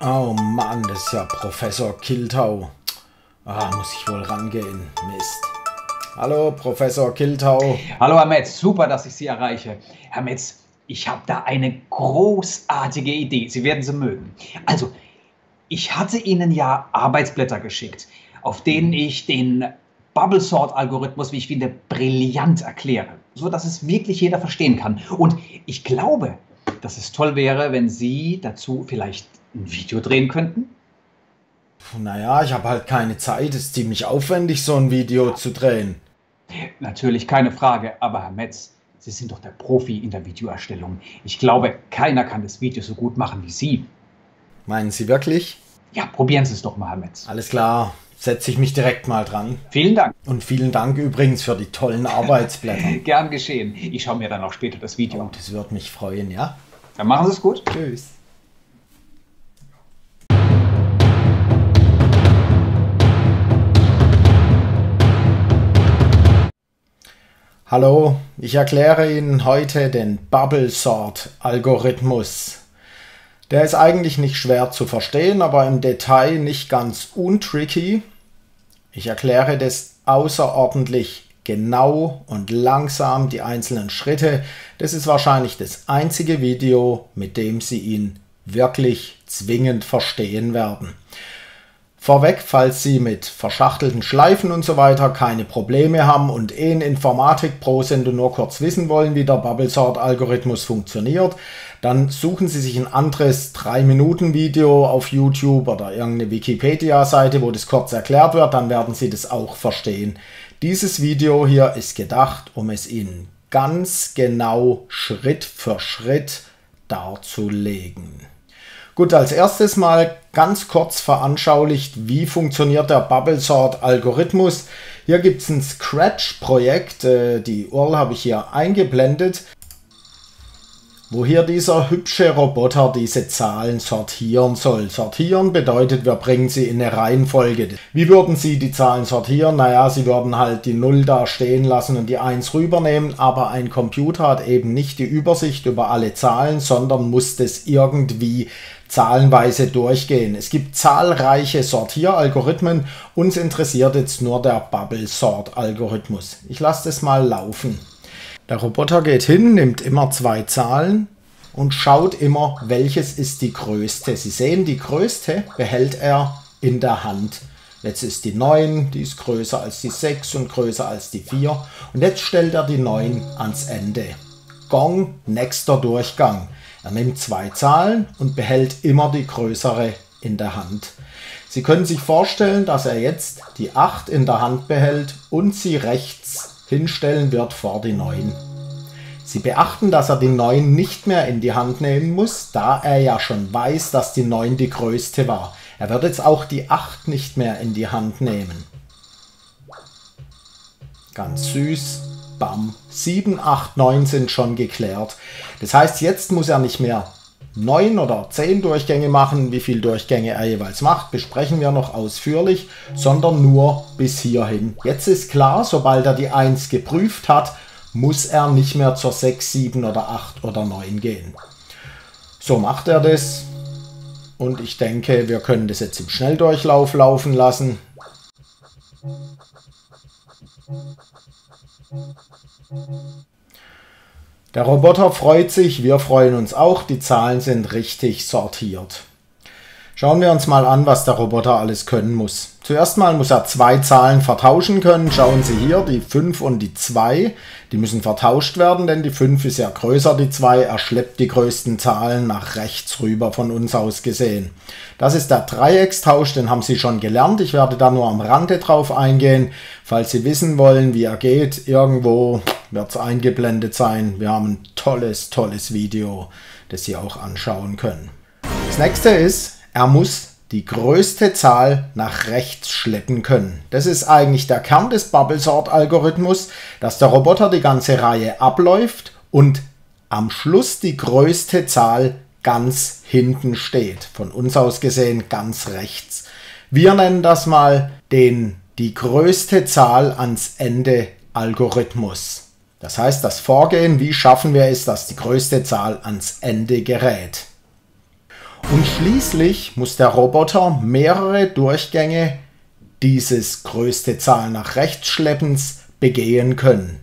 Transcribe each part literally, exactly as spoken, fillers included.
Oh Mann, das ist ja Professor Kilthau. Ah, muss ich wohl rangehen. Mist. Hallo, Professor Kilthau. Hallo, Herr Metz. Super, dass ich Sie erreiche. Herr Metz, ich habe da eine großartige Idee. Sie werden sie mögen. Also, ich hatte Ihnen ja Arbeitsblätter geschickt, auf denen ich den Bubble-Sort-Algorithmus, wie ich finde, brillant erkläre, sodass es wirklich jeder verstehen kann. Und ich glaube, dass es toll wäre, wenn Sie dazu vielleicht ein Video drehen könnten? Naja, ich habe halt keine Zeit. Es ist ziemlich aufwendig, so ein Video zu drehen. Natürlich, keine Frage. Aber Herr Metz, Sie sind doch der Profi in der Videoerstellung. Ich glaube, keiner kann das Video so gut machen wie Sie. Meinen Sie wirklich? Ja, probieren Sie es doch mal, Herr Metz. Alles klar, setze ich mich direkt mal dran. Vielen Dank. Und vielen Dank übrigens für die tollen Arbeitsblätter. Gern geschehen. Ich schaue mir dann auch später das Video an. Oh, das würde mich freuen, ja? Dann machen Sie es gut. Tschüss. Hallo, ich erkläre Ihnen heute den Bubble-Sort-Algorithmus. Der ist eigentlich nicht schwer zu verstehen, aber im Detail nicht ganz untricky. Ich erkläre das außerordentlich genau und langsam, die einzelnen Schritte. Das ist wahrscheinlich das einzige Video, mit dem Sie ihn wirklich zwingend verstehen werden. Vorweg, falls Sie mit verschachtelten Schleifen und so weiter keine Probleme haben und eh ein Informatik-Pro sind und nur kurz wissen wollen, wie der Bubble-Sort-Algorithmus funktioniert, dann suchen Sie sich ein anderes drei Minuten Video auf YouTube oder irgendeine Wikipedia-Seite, wo das kurz erklärt wird, dann werden Sie das auch verstehen. Dieses Video hier ist gedacht, um es Ihnen ganz genau Schritt für Schritt darzulegen. Gut, als erstes mal ganz kurz veranschaulicht, wie funktioniert der Bubble-Sort-Algorithmus. Hier gibt es ein Scratch-Projekt, die U R L habe ich hier eingeblendet, wo hier dieser hübsche Roboter diese Zahlen sortieren soll. Sortieren bedeutet, wir bringen sie in eine Reihenfolge. Wie würden Sie die Zahlen sortieren? Naja, Sie würden halt die null da stehen lassen und die eins rübernehmen, aber ein Computer hat eben nicht die Übersicht über alle Zahlen, sondern muss das irgendwie zahlenweise durchgehen. Es gibt zahlreiche Sortieralgorithmen, uns interessiert jetzt nur der Bubble-Sort-Algorithmus. Ich lasse das mal laufen. Der Roboter geht hin, nimmt immer zwei Zahlen und schaut immer, welches ist die größte. Sie sehen, die größte behält er in der Hand. Jetzt ist die neun, die ist größer als die sechs und größer als die vier. Und jetzt stellt er die neun ans Ende. Gong, nächster Durchgang. Er nimmt zwei Zahlen und behält immer die größere in der Hand. Sie können sich vorstellen, dass er jetzt die acht in der Hand behält und sie rechts hinstellen wird vor die neun. Sie beachten, dass er die neun nicht mehr in die Hand nehmen muss, da er ja schon weiß, dass die neun die größte war. Er wird jetzt auch die acht nicht mehr in die Hand nehmen. Ganz süß. Bam. sieben, acht, neun sind schon geklärt. Das heißt, jetzt muss er nicht mehr neun oder zehn Durchgänge machen, wie viele Durchgänge er jeweils macht, besprechen wir noch ausführlich, sondern nur bis hierhin. Jetzt ist klar, sobald er die eins geprüft hat, muss er nicht mehr zur sechs, sieben oder acht oder neun gehen. So macht er das und ich denke, wir können das jetzt im Schnelldurchlauf laufen lassen. Der Roboter freut sich, wir freuen uns auch, die Zahlen sind richtig sortiert. Schauen wir uns mal an, was der Roboter alles können muss. Zuerst mal muss er zwei Zahlen vertauschen können. Schauen Sie hier, die fünf und die zwei, die müssen vertauscht werden, denn die fünf ist ja größer, die zwei, er schleppt die größten Zahlen nach rechts rüber von uns aus gesehen. Das ist der Dreieckstausch, den haben Sie schon gelernt, ich werde da nur am Rande drauf eingehen. Falls Sie wissen wollen, wie er geht, irgendwo wird es eingeblendet sein. Wir haben ein tolles, tolles Video, das Sie auch anschauen können. Das nächste ist, er muss die größte Zahl nach rechts schleppen können. Das ist eigentlich der Kern des Bubble-Sort-Algorithmus, dass der Roboter die ganze Reihe abläuft und am Schluss die größte Zahl ganz hinten steht. Von uns aus gesehen ganz rechts. Wir nennen das mal den die größte Zahl ans Ende Algorithmus. Das heißt, das Vorgehen, wie schaffen wir es, dass die größte Zahl ans Ende gerät. Und schließlich muss der Roboter mehrere Durchgänge dieses größte Zahl nach rechts schleppens begehen können.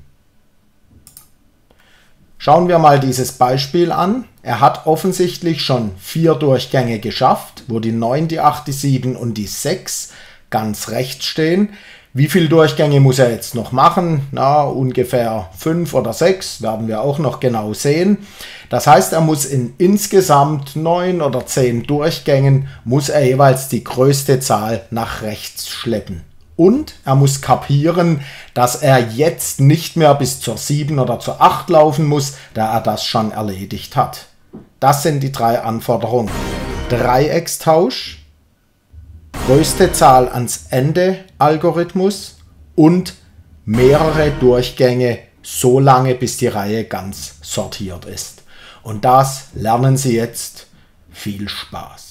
Schauen wir mal dieses Beispiel an. Er hat offensichtlich schon vier Durchgänge geschafft, wo die neun, die acht, die sieben und die sechs ganz rechts stehen. Wie viele Durchgänge muss er jetzt noch machen? Na, ungefähr fünf oder sechs, werden wir auch noch genau sehen. Das heißt, er muss in insgesamt neun oder zehn Durchgängen, muss er jeweils die größte Zahl nach rechts schleppen. Und er muss kapieren, dass er jetzt nicht mehr bis zur sieben oder zur acht laufen muss, da er das schon erledigt hat. Das sind die drei Anforderungen. Dreieckstausch, größte Zahl ans Ende Algorithmus und mehrere Durchgänge so lange, bis die Reihe ganz sortiert ist. Und das lernen Sie jetzt. Viel Spaß!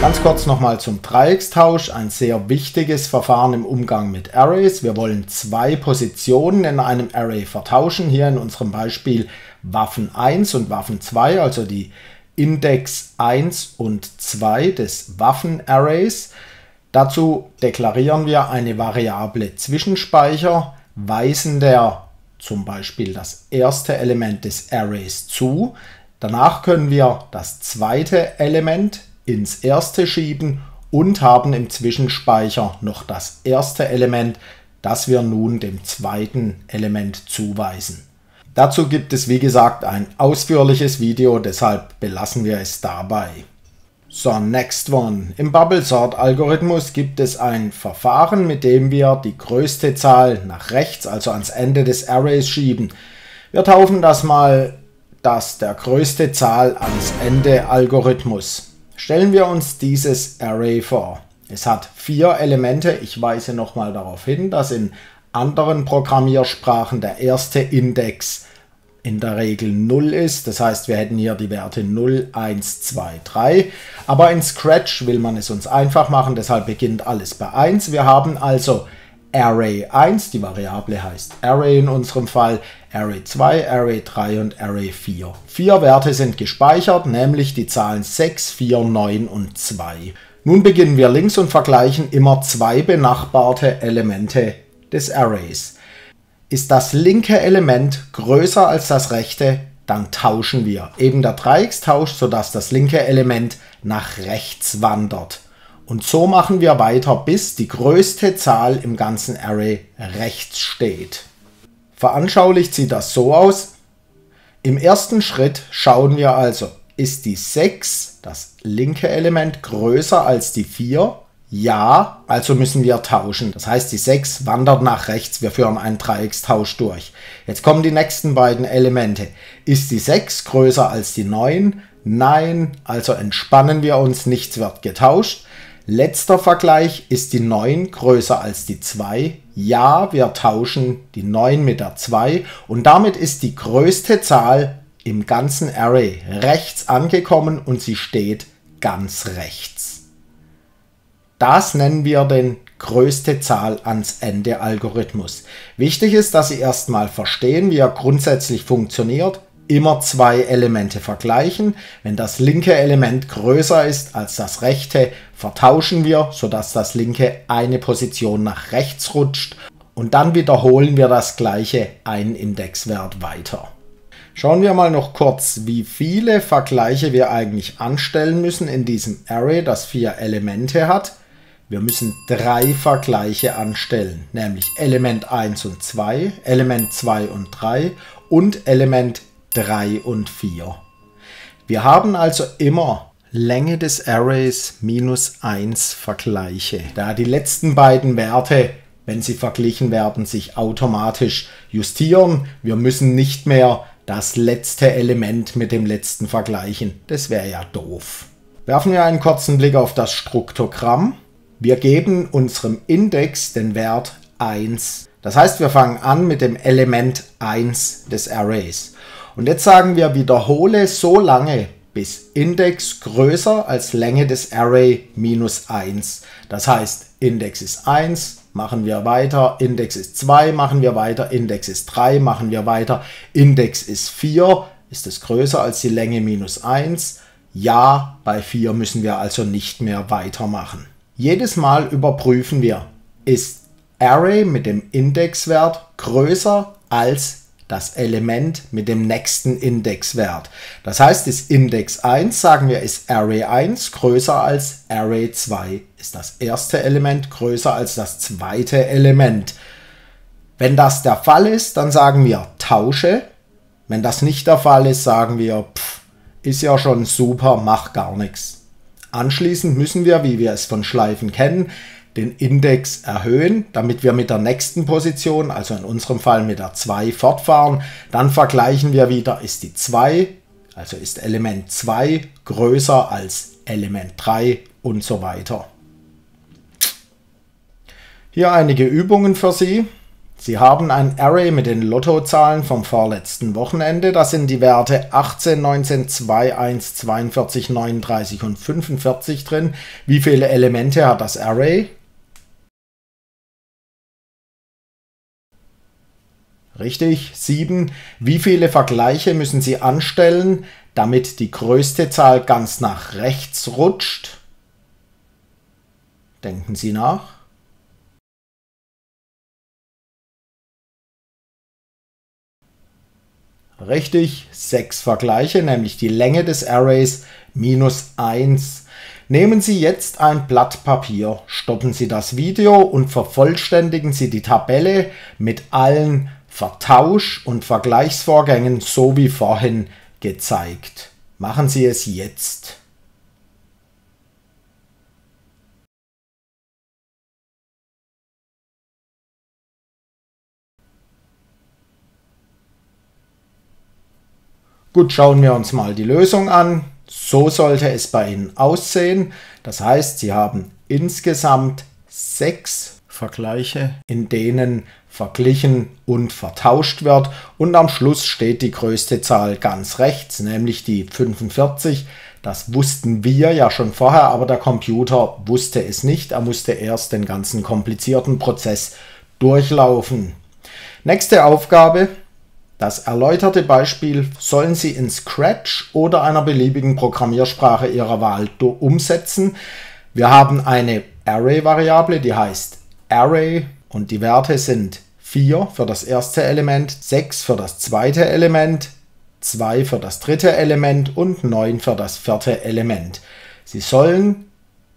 Ganz kurz nochmal zum Dreieckstausch, ein sehr wichtiges Verfahren im Umgang mit Arrays. Wir wollen zwei Positionen in einem Array vertauschen, hier in unserem Beispiel Waffen eins und Waffen zwei, also die Index eins und zwei des Waffenarrays. Dazu deklarieren wir eine Variable Zwischenspeicher, weisen der zum Beispiel das erste Element des Arrays zu. Danach können wir das zweite Element ins erste schieben und haben im Zwischenspeicher noch das erste Element, das wir nun dem zweiten Element zuweisen. Dazu gibt es, wie gesagt, ein ausführliches Video, deshalb belassen wir es dabei. So, next one. Im Bubble-Sort-Algorithmus gibt es ein Verfahren, mit dem wir die größte Zahl nach rechts, also ans Ende des Arrays, schieben. Wir taufen das mal das der größte Zahl ans Ende Algorithmus. Stellen wir uns dieses Array vor. Es hat vier Elemente. Ich weise nochmal darauf hin, dass in anderen Programmiersprachen der erste Index in der Regel null ist. Das heißt, wir hätten hier die Werte null, eins, zwei, drei. Aber in Scratch will man es uns einfach machen, deshalb beginnt alles bei eins. Wir haben also Array eins, die Variable heißt Array in unserem Fall, Array zwei, Array drei und Array vier. Vier Werte sind gespeichert, nämlich die Zahlen sechs, vier, neun und zwei. Nun beginnen wir links und vergleichen immer zwei benachbarte Elemente des Arrays. Ist das linke Element größer als das rechte, dann tauschen wir. Eben der Dreieckstausch, sodass das linke Element nach rechts wandert. Und so machen wir weiter, bis die größte Zahl im ganzen Array rechts steht. Veranschaulicht sieht das so aus. Im ersten Schritt schauen wir also, ist die sechs, das linke Element, größer als die vier? Ja, also müssen wir tauschen. Das heißt, die sechs wandert nach rechts. Wir führen einen Dreieckstausch durch. Jetzt kommen die nächsten beiden Elemente. Ist die sechs größer als die neun? Nein, also entspannen wir uns. Nichts wird getauscht. Letzter Vergleich. Ist die neun größer als die zwei? Ja, wir tauschen die neun mit der zwei. Und damit ist die größte Zahl im ganzen Array rechts angekommen und sie steht ganz rechts. Das nennen wir den größte Zahl ans Ende Algorithmus. Wichtig ist, dass Sie erstmal verstehen, wie er grundsätzlich funktioniert. Immer zwei Elemente vergleichen. Wenn das linke Element größer ist als das rechte, vertauschen wir, sodass das linke eine Position nach rechts rutscht. Und dann wiederholen wir das gleiche einen Indexwert weiter. Schauen wir mal noch kurz, wie viele Vergleiche wir eigentlich anstellen müssen in diesem Array, das vier Elemente hat. Wir müssen drei Vergleiche anstellen, nämlich Element eins und zwei, Element zwei und drei und Element drei und vier. Wir haben also immer Länge des Arrays minus eins Vergleiche, da die letzten beiden Werte, wenn sie verglichen werden, sich automatisch justieren. Wir müssen nicht mehr das letzte Element mit dem letzten vergleichen. Das wäre ja doof. Werfen wir einen kurzen Blick auf das Struktogramm. Wir geben unserem Index den Wert eins. Das heißt, wir fangen an mit dem Element eins des Arrays. Und jetzt sagen wir, wiederhole so lange, bis Index größer als Länge des Array minus eins. Das heißt, Index ist eins, machen wir weiter, Index ist zwei, machen wir weiter, Index ist drei, machen wir weiter, Index ist vier, ist es größer als die Länge minus eins, Ja, bei vier müssen wir also nicht mehr weitermachen. Jedes Mal überprüfen wir, ist Array mit dem Indexwert größer als das Element mit dem nächsten Indexwert. Das heißt, ist Index eins, sagen wir, ist Array eins größer als Array zwei, ist das erste Element größer als das zweite Element. Wenn das der Fall ist, dann sagen wir tausche. Wenn das nicht der Fall ist, sagen wir, pff, ist ja schon super, mach gar nichts. Anschließend müssen wir, wie wir es von Schleifen kennen, den Index erhöhen, damit wir mit der nächsten Position, also in unserem Fall mit der zwei, fortfahren. Dann vergleichen wir wieder, ist die zwei, also ist Element zwei größer als Element drei und so weiter. Hier einige Übungen für Sie. Sie haben ein Array mit den Lottozahlen vom vorletzten Wochenende. Das sind die Werte achtzehn, neunzehn, zwei, eins, zweiundvierzig, neununddreißig und fünfundvierzig drin. Wie viele Elemente hat das Array? Richtig, sieben. Wie viele Vergleiche müssen Sie anstellen, damit die größte Zahl ganz nach rechts rutscht? Denken Sie nach. Richtig, sechs Vergleiche, nämlich die Länge des Arrays minus eins. Nehmen Sie jetzt ein Blatt Papier, stoppen Sie das Video und vervollständigen Sie die Tabelle mit allen Vertausch- und Vergleichsvorgängen, so wie vorhin gezeigt. Machen Sie es jetzt. Gut, schauen wir uns mal die Lösung an. So sollte es bei Ihnen aussehen. Das heißt, Sie haben insgesamt sechs Vergleiche, in denen verglichen und vertauscht wird. Und am Schluss steht die größte Zahl ganz rechts, nämlich die fünfundvierzig. Das wussten wir ja schon vorher, aber der Computer wusste es nicht. Er musste erst den ganzen komplizierten Prozess durchlaufen. Nächste Aufgabe. Das erläuterte Beispiel sollen Sie in Scratch oder einer beliebigen Programmiersprache Ihrer Wahl umsetzen. Wir haben eine Array-Variable, die heißt Array und die Werte sind vier für das erste Element, sechs für das zweite Element, zwei für das dritte Element und neun für das vierte Element. Sie sollen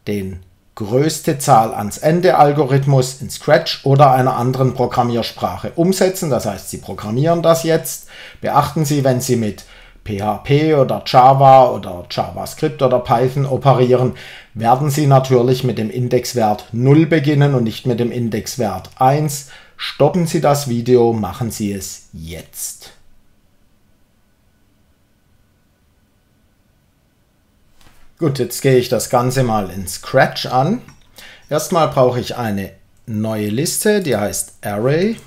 den größte Zahl ans Ende Algorithmus in Scratch oder einer anderen Programmiersprache umsetzen. Das heißt, Sie programmieren das jetzt. Beachten Sie, wenn Sie mit P H P oder Java oder JavaScript oder Python operieren, werden Sie natürlich mit dem Indexwert null beginnen und nicht mit dem Indexwert eins. Stoppen Sie das Video, machen Sie es jetzt. Gut, jetzt gehe ich das Ganze mal in Scratch an. Erstmal brauche ich eine neue Liste, die heißt Array.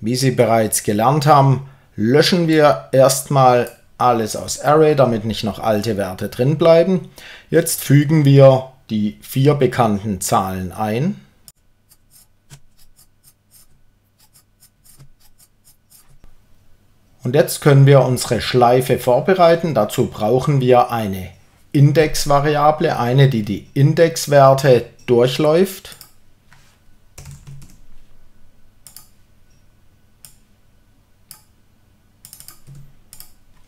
Wie Sie bereits gelernt haben, löschen wir erstmal alles aus Array, damit nicht noch alte Werte drin bleiben. Jetzt fügen wir die vier bekannten Zahlen ein. Und jetzt können wir unsere Schleife vorbereiten. Dazu brauchen wir eine Indexvariable, eine, die die Indexwerte durchläuft.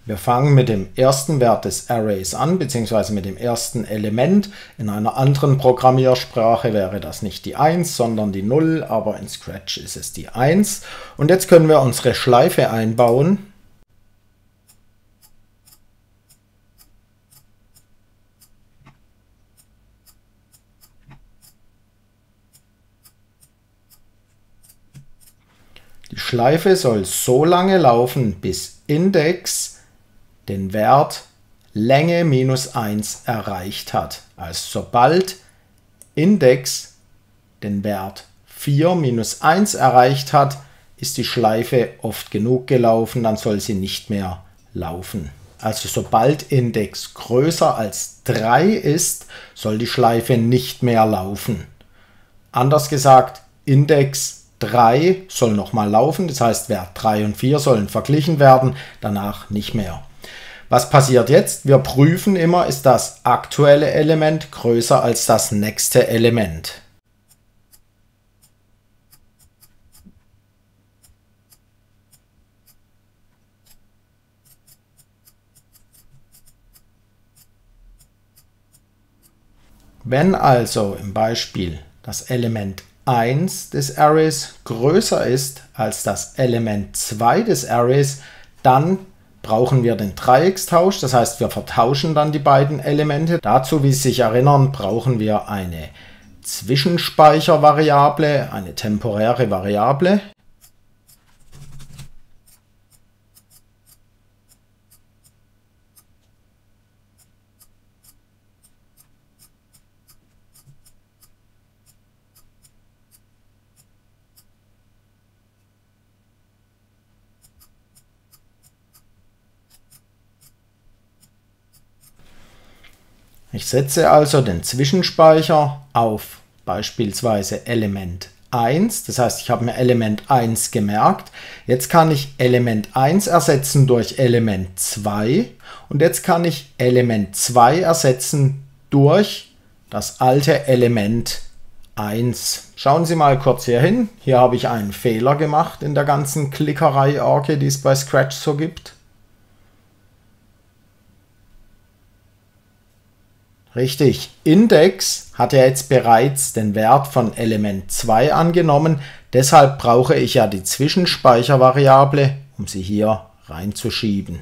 Wir fangen mit dem ersten Wert des Arrays an, beziehungsweise mit dem ersten Element. In einer anderen Programmiersprache wäre das nicht die eins, sondern die null, aber in Scratch ist es die eins. Und jetzt können wir unsere Schleife einbauen. Die Schleife soll so lange laufen, bis Index den Wert Länge minus eins erreicht hat. Also sobald Index den Wert vier minus eins erreicht hat, ist die Schleife oft genug gelaufen, dann soll sie nicht mehr laufen. Also sobald Index größer als drei ist, soll die Schleife nicht mehr laufen. Anders gesagt, Index drei soll nochmal laufen, das heißt Wert drei und vier sollen verglichen werden, danach nicht mehr. Was passiert jetzt? Wir prüfen immer, ist das aktuelle Element größer als das nächste Element. Wenn also im Beispiel das Element eins des Arrays größer ist als das Element zwei des Arrays, dann brauchen wir den Dreieckstausch, das heißt, wir vertauschen dann die beiden Elemente. Dazu, wie Sie sich erinnern, brauchen wir eine Zwischenspeichervariable, eine temporäre Variable. Ich setze also den Zwischenspeicher auf beispielsweise Element eins. Das heißt, ich habe mir Element eins gemerkt. Jetzt kann ich Element eins ersetzen durch Element zwei. Und jetzt kann ich Element zwei ersetzen durch das alte Element eins. Schauen Sie mal kurz hier hin. Hier habe ich einen Fehler gemacht in der ganzen Klickerei-Orgie, die es bei Scratch so gibt. Richtig, Index hat ja jetzt bereits den Wert von Element zwei angenommen, deshalb brauche ich ja die Zwischenspeichervariable, um sie hier reinzuschieben.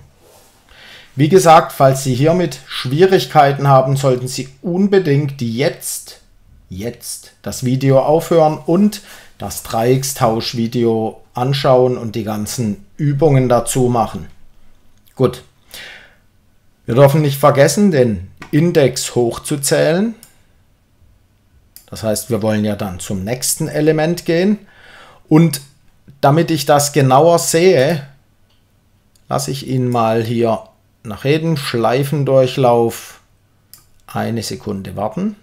Wie gesagt, falls Sie hiermit Schwierigkeiten haben, sollten Sie unbedingt jetzt, jetzt das Video aufhören und das Dreieckstauschvideo anschauen und die ganzen Übungen dazu machen. Gut. Wir dürfen nicht vergessen, den Index hochzuzählen. Das heißt, wir wollen ja dann zum nächsten Element gehen. Und damit ich das genauer sehe, lasse ich Ihnen mal hier nach jedem Schleifendurchlauf eine Sekunde warten.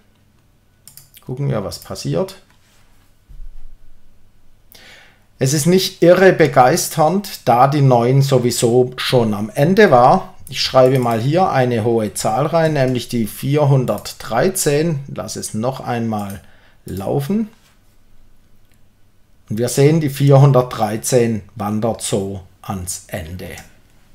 Gucken wir, was passiert. Es ist nicht irre begeisternd, da die neun sowieso schon am Ende war. Ich schreibe mal hier eine hohe Zahl rein, nämlich die vierhundertdreizehn. Lass es noch einmal laufen. Und wir sehen, die vierhundertdreizehn wandert so ans Ende.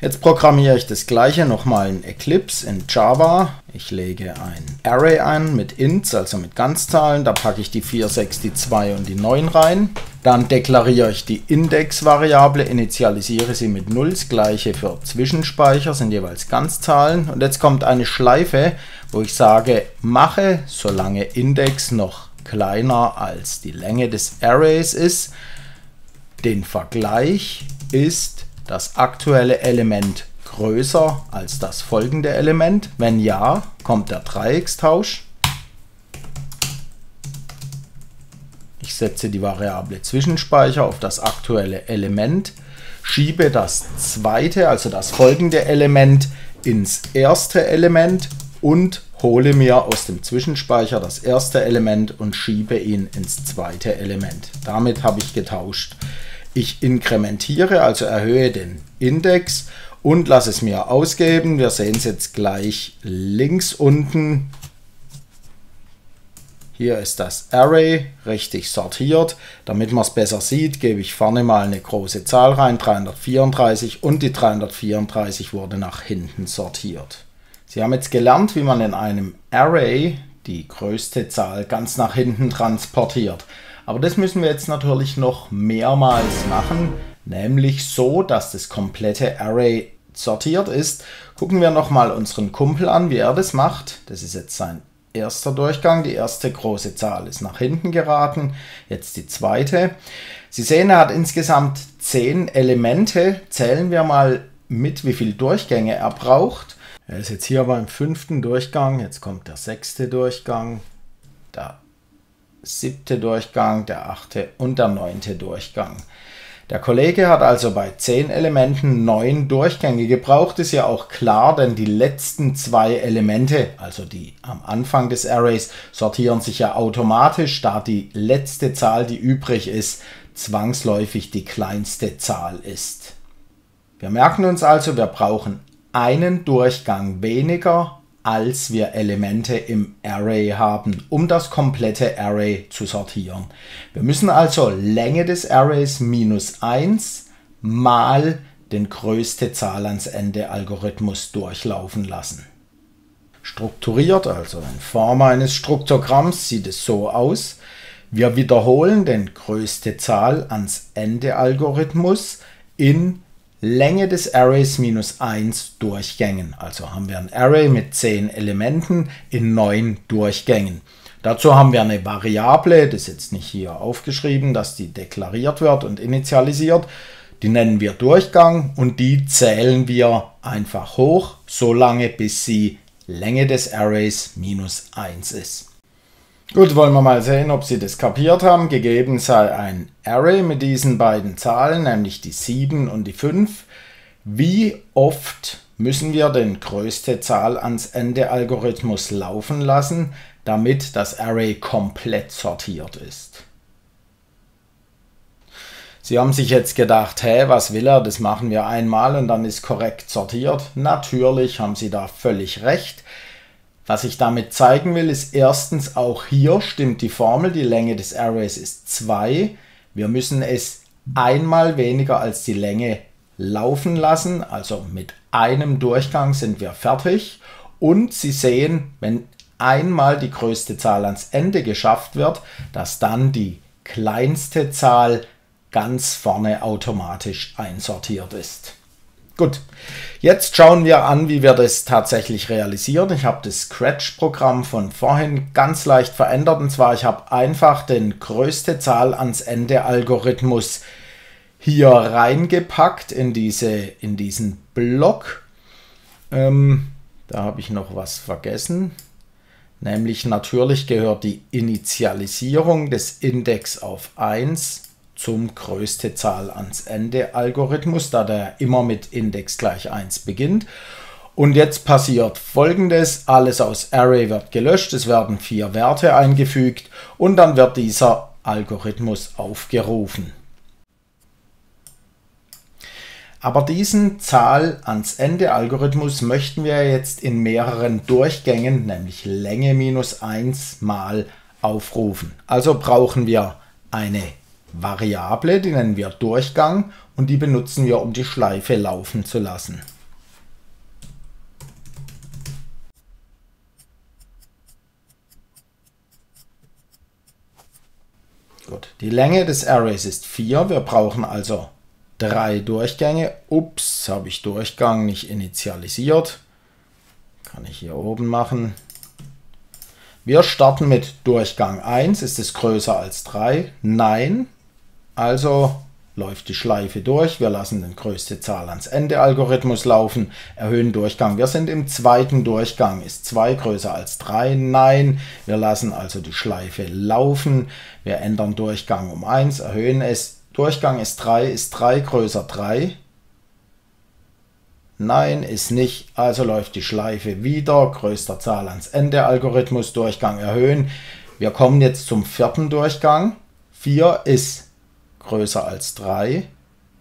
Jetzt programmiere ich das gleiche nochmal in Eclipse, in Java. Ich lege ein Array ein mit Ints, also mit Ganzzahlen. Da packe ich die vier, sechs, die zwei und die neun rein. Dann deklariere ich die Index-Variable, initialisiere sie mit null. Das gleiche für Zwischenspeicher, sind jeweils Ganzzahlen. Und jetzt kommt eine Schleife, wo ich sage, mache, solange Index noch kleiner als die Länge des Arrays ist, den Vergleich ist das aktuelle Element größer als das folgende Element? Wenn ja, kommt der Dreieckstausch. Ich setze die Variable Zwischenspeicher auf das aktuelle Element, schiebe das zweite, also das folgende Element, ins erste Element und hole mir aus dem Zwischenspeicher das erste Element und schiebe ihn ins zweite Element. Damit habe ich getauscht. Ich inkrementiere, also erhöhe den Index und lasse es mir ausgeben. Wir sehen es jetzt gleich links unten. Hier ist das Array richtig sortiert. Damit man es besser sieht, gebe ich vorne mal eine große Zahl rein, dreihundertvierunddreißig, und die dreihundertvierunddreißig wurde nach hinten sortiert. Sie haben jetzt gelernt, wie man in einem Array die größte Zahl ganz nach hinten transportiert. Aber das müssen wir jetzt natürlich noch mehrmals machen, nämlich so, dass das komplette Array sortiert ist. Gucken wir nochmal unseren Kumpel an, wie er das macht. Das ist jetzt sein erster Durchgang. Die erste große Zahl ist nach hinten geraten, jetzt die zweite. Sie sehen, er hat insgesamt zehn Elemente. Zählen wir mal mit, wie viele Durchgänge er braucht. Er ist jetzt hier beim fünften Durchgang, jetzt kommt der sechste Durchgang. Da. siebte Durchgang, der achte und der neunte Durchgang. Der Kollege hat also bei zehn Elementen neun Durchgänge gebraucht, ist ja auch klar, denn die letzten zwei Elemente, also die am Anfang des Arrays, sortieren sich ja automatisch, da die letzte Zahl, die übrig ist, zwangsläufig die kleinste Zahl ist. Wir merken uns also, wir brauchen einen Durchgang weniger, als wir Elemente im Array haben, um das komplette Array zu sortieren. Wir müssen also Länge des Arrays minus eins mal den größte Zahl ans Ende Algorithmus durchlaufen lassen. Strukturiert, also in Form eines Struktogramms, sieht es so aus. Wir wiederholen den größte Zahl ans Ende Algorithmus in Länge des Arrays minus eins Durchgängen. Also haben wir ein Array mit zehn Elementen in neun Durchgängen. Dazu haben wir eine Variable, das ist jetzt nicht hier aufgeschrieben, dass die deklariert wird und initialisiert. Die nennen wir Durchgang und die zählen wir einfach hoch, solange bis sie Länge des Arrays minus eins ist. Gut, wollen wir mal sehen, ob Sie das kapiert haben. Gegeben sei ein Array mit diesen beiden Zahlen, nämlich die sieben und die fünf. Wie oft müssen wir den größte Zahl ans Ende Algorithmus laufen lassen, damit das Array komplett sortiert ist? Sie haben sich jetzt gedacht, hey, was will er, das machen wir einmal und dann ist korrekt sortiert. Natürlich haben Sie da völlig recht. Was ich damit zeigen will, ist erstens, auch hier stimmt die Formel, die Länge des Arrays ist zwei. Wir müssen es einmal weniger als die Länge laufen lassen, also mit einem Durchgang sind wir fertig. Und Sie sehen, wenn einmal die größte Zahl ans Ende geschafft wird, dass dann die kleinste Zahl ganz vorne automatisch einsortiert ist. Gut, jetzt schauen wir an, wie wir das tatsächlich realisieren. Ich habe das Scratch-Programm von vorhin ganz leicht verändert. Und zwar, ich habe einfach den größte Zahl ans Ende-Algorithmus hier reingepackt in, diese, in diesen Block. Ähm, da habe ich noch was vergessen. Nämlich natürlich gehört die Initialisierung des Index auf eins zum größte Zahl ans Ende Algorithmus, da der immer mit Index gleich eins beginnt. Und jetzt passiert Folgendes: Alles aus Array wird gelöscht, es werden vier Werte eingefügt und dann wird dieser Algorithmus aufgerufen. Aber diesen Zahl ans Ende Algorithmus möchten wir jetzt in mehreren Durchgängen, nämlich Länge minus eins mal aufrufen. Also brauchen wir eine Variable, die nennen wir Durchgang und die benutzen wir, um die Schleife laufen zu lassen. Gut, die Länge des Arrays ist vier, wir brauchen also drei Durchgänge. Ups, habe ich Durchgang nicht initialisiert. Kann ich hier oben machen. Wir starten mit Durchgang eins. Ist es größer als drei? Nein. Also läuft die Schleife durch, wir lassen den größte Zahl ans Ende Algorithmus laufen, erhöhen Durchgang. Wir sind im zweiten Durchgang, ist zwei größer als drei? Nein. Wir lassen also die Schleife laufen, wir ändern Durchgang um eins, erhöhen es. Durchgang ist drei, ist drei größer drei? Nein, ist nicht. Also läuft die Schleife wieder, größter Zahl ans Ende Algorithmus, Durchgang erhöhen. Wir kommen jetzt zum vierten Durchgang. vier ist größer als drei.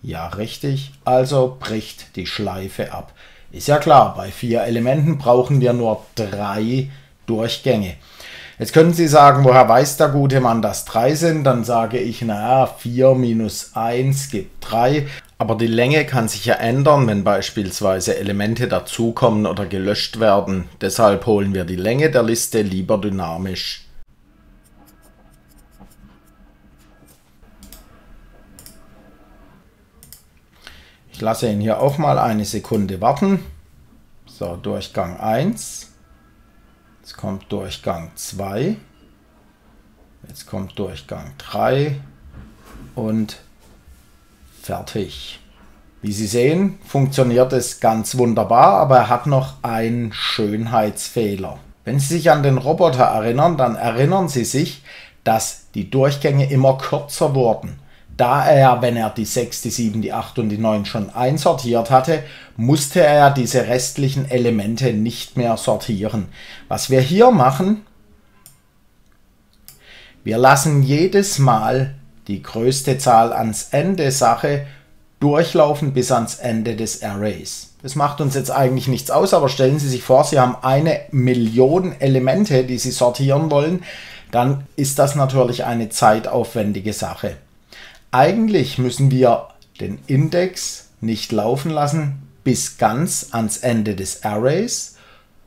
Ja, richtig. Also bricht die Schleife ab. Ist ja klar, bei vier Elementen brauchen wir nur drei Durchgänge. Jetzt können Sie sagen, woher weiß der gute Mann, dass drei sind? Dann sage ich, naja, vier minus eins gibt drei. Aber die Länge kann sich ja ändern, wenn beispielsweise Elemente dazukommen oder gelöscht werden. Deshalb holen wir die Länge der Liste lieber dynamisch. Ich lasse ihn hier auch mal eine Sekunde warten. So, Durchgang eins. Jetzt kommt Durchgang zwei. Jetzt kommt Durchgang drei. Und fertig. Wie Sie sehen, funktioniert es ganz wunderbar, aber er hat noch einen Schönheitsfehler. Wenn Sie sich an den Roboter erinnern, dann erinnern Sie sich, dass die Durchgänge immer kürzer wurden. Da er, wenn er die sechs, die sieben, die acht und die neun schon einsortiert hatte, musste er diese restlichen Elemente nicht mehr sortieren. Was wir hier machen, wir lassen jedes Mal die größte Zahl ans Ende Sache durchlaufen bis ans Ende des Arrays. Das macht uns jetzt eigentlich nichts aus, aber stellen Sie sich vor, Sie haben eine Million Elemente, die Sie sortieren wollen, dann ist das natürlich eine zeitaufwendige Sache. Eigentlich müssen wir den Index nicht laufen lassen bis ganz ans Ende des Arrays,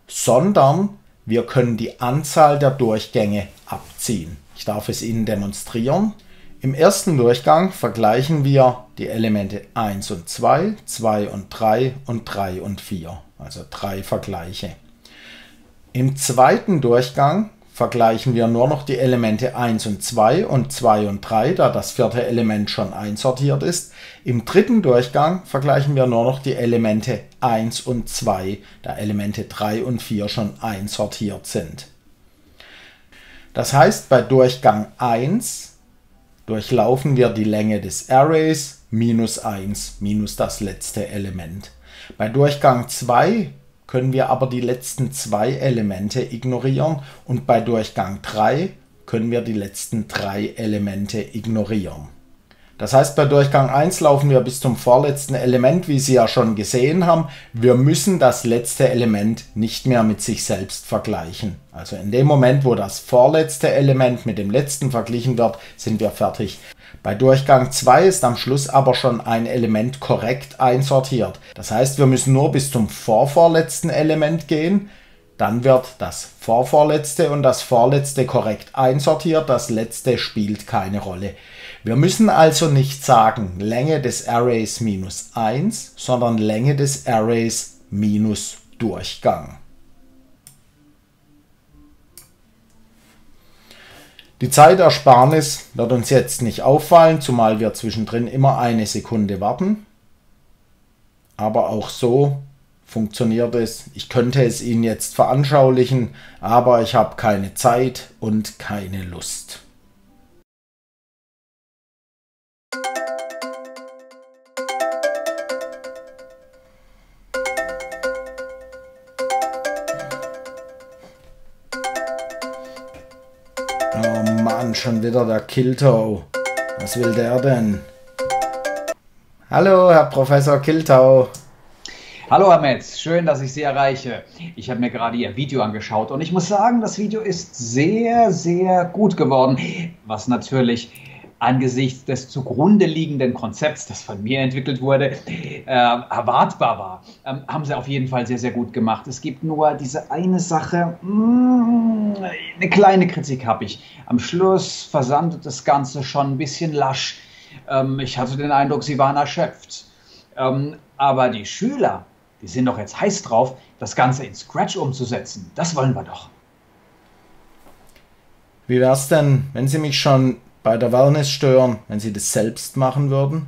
sondern wir können die Anzahl der Durchgänge abziehen. Ich darf es Ihnen demonstrieren. Im ersten Durchgang vergleichen wir die Elemente eins und zwei, zwei und drei und drei und vier, also drei Vergleiche. Im zweiten Durchgang vergleichen wir nur noch die Elemente eins und zwei und zwei und drei, da das vierte Element schon einsortiert ist. Im dritten Durchgang vergleichen wir nur noch die Elemente eins und zwei, da Elemente drei und vier schon einsortiert sind. Das heißt, bei Durchgang eins durchlaufen wir die Länge des Arrays minus eins, minus das letzte Element. Bei Durchgang zwei können wir aber die letzten zwei Elemente ignorieren und bei Durchgang drei können wir die letzten drei Elemente ignorieren. Das heißt, bei Durchgang eins laufen wir bis zum vorletzten Element, wie Sie ja schon gesehen haben. Wir müssen das letzte Element nicht mehr mit sich selbst vergleichen. Also in dem Moment, wo das vorletzte Element mit dem letzten verglichen wird, sind wir fertig. Bei Durchgang zwei ist am Schluss aber schon ein Element korrekt einsortiert. Das heißt, wir müssen nur bis zum vorvorletzten Element gehen. Dann wird das vorvorletzte und das vorletzte korrekt einsortiert, das letzte spielt keine Rolle. Wir müssen also nicht sagen Länge des Arrays minus eins, sondern Länge des Arrays minus Durchgang. Die Zeitersparnis wird uns jetzt nicht auffallen, zumal wir zwischendrin immer eine Sekunde warten. Aber auch so funktioniert es. Ich könnte es Ihnen jetzt veranschaulichen, aber ich habe keine Zeit und keine Lust. Oh Mann, schon wieder der Kilthau. Was will der denn? Hallo, Herr Professor Kilthau. Hallo Herr Metz, schön, dass ich Sie erreiche. Ich habe mir gerade Ihr Video angeschaut und ich muss sagen, das Video ist sehr, sehr gut geworden, was natürlich angesichts des zugrunde liegenden Konzepts, das von mir entwickelt wurde, äh, erwartbar war. Ähm, haben Sie auf jeden Fall sehr, sehr gut gemacht. Es gibt nur diese eine Sache, mh, eine kleine Kritik habe ich. Am Schluss versandet das Ganze schon ein bisschen lasch. Ähm, ich hatte den Eindruck, Sie waren erschöpft. Ähm, aber die Schüler, die sind doch jetzt heiß drauf, das Ganze in Scratch umzusetzen. Das wollen wir doch. Wie wäre es denn, wenn Sie mich schon bei der Wellness stören, wenn Sie das selbst machen würden?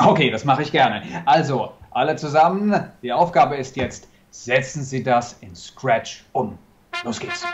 Okay, das mache ich gerne. Also, alle zusammen, die Aufgabe ist jetzt, setzen Sie das in Scratch um. Los geht's.